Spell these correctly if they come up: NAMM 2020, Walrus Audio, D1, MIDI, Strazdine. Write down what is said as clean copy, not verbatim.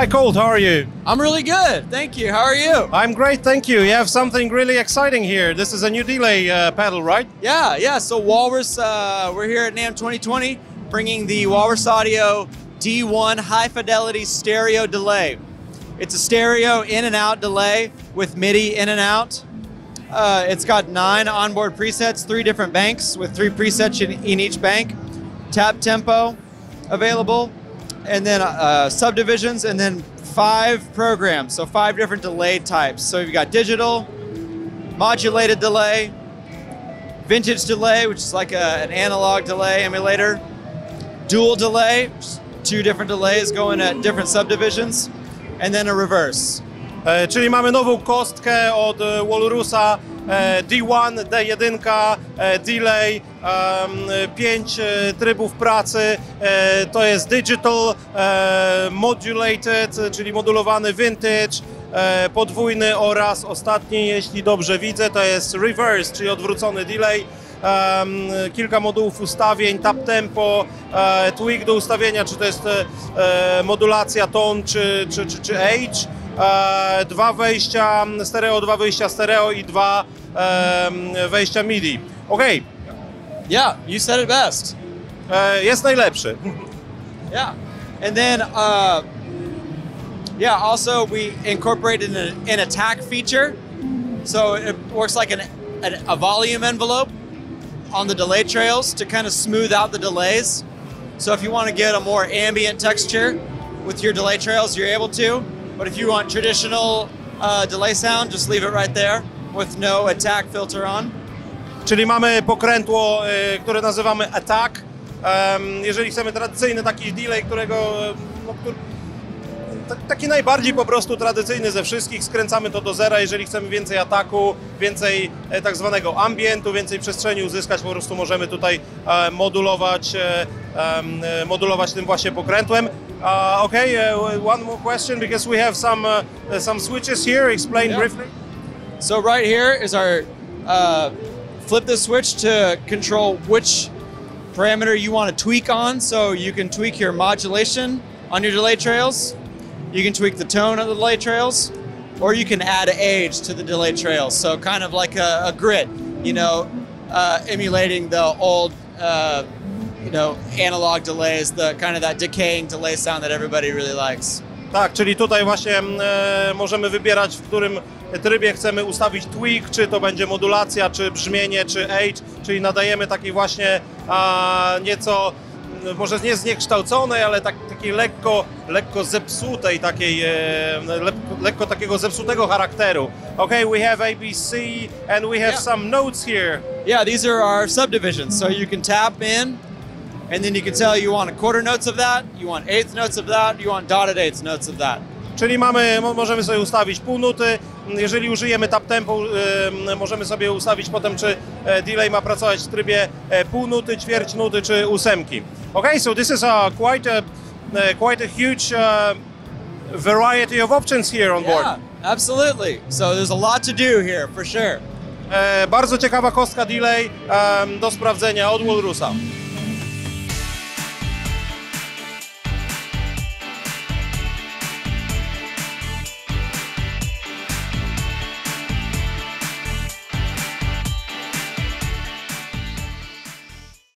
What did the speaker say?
Hi Colt, how are you? I'm really good, thank you. How are you? I'm great, thank you. You have something really exciting here. This is a new delay pedal, right? Yeah. So Walrus, we're here at NAMM 2020, bringing the Walrus Audio D1 high fidelity stereo delay. It's a stereo in and out delay with MIDI in and out. It's got 9 onboard presets, 3 different banks with 3 presets in each bank. Tap tempo available, and then subdivisions, and then 5 programs, so 5 different delay types. So you've got digital, modulated delay, vintage delay, which is like an analog delay emulator, dual delay, 2 different delays going at different subdivisions, and then a reverse. Czyli mamy nową kostkę od Walrusa, D1, D1, delay, 5 trybów pracy, to jest digital, modulated, czyli modulowany vintage, podwójny oraz ostatni, jeśli dobrze widzę, to jest reverse, czyli odwrócony delay. Kilka modułów ustawień, tap tempo, tweak do ustawienia, czy to jest modulacja tone, czy age. 2 wejścia stereo, 2 wyjścia stereo I 2 wejścia MIDI. Okay. Yeah, you said it best. Jest najlepszy. Yeah. And then also we incorporated an attack feature. So it works like a volume envelope on the delay trails to kind of smooth out the delays. So if you want to get a more ambient texture with your delay trails, you're able to. But if you want traditional delay sound, just leave it right there with no attack filter on. Czyli mamy pokrętło, które nazywamy attack. Jeżeli chcemy tradycyjny taki delay, którego taki najbardziej po prostu tradycyjny ze wszystkich, skręcamy to do zera. Jeżeli chcemy więcej ataku, więcej tak zwanego ambientu, więcej przestrzeni uzyskać, po prostu możemy tutaj modulować tym właśnie pokrętłem. Okay, one more question, because we have some switches here. Explain briefly. So right here is our flip the switch to control which parameter you want to tweak on. So you can tweak your modulation on your delay trails. You can tweak the tone of the delay trails, or you can add age to the delay trails. So kind of like a grid, you know, emulating the old, you know, analog delays, the kind of that decaying delay sound that everybody really likes. Tak, czyli tutaj właśnie możemy wybierać, w którym trybie chcemy ustawić tweak, czy to będzie modulacja, czy brzmienie, czy age, czyli nadajemy taki właśnie nieco, może nie zniekształconej, ale takiej lekko zepsutej, lekko takiego zepsutego charakteru. Okay, we have ABC and we have some notes here. Yeah, these are our subdivisions, so you can tap in. And then you can tell you want a quarter notes of that, you want eighth notes of that, you want dotted eighth notes of that. Czyli możemy sobie ustawić pół nuty. Jeżeli użyjemy tap tempo, możemy sobie ustawić potem, czy delay ma pracować w trybie pół nuty, ćwierć nuty, czy ósemki. Okay, so this is quite a huge variety of options here on board. Yeah, absolutely. So there's a lot to do here for sure. Bardzo ciekawa kostka delay do sprawdzenia od Walrusa.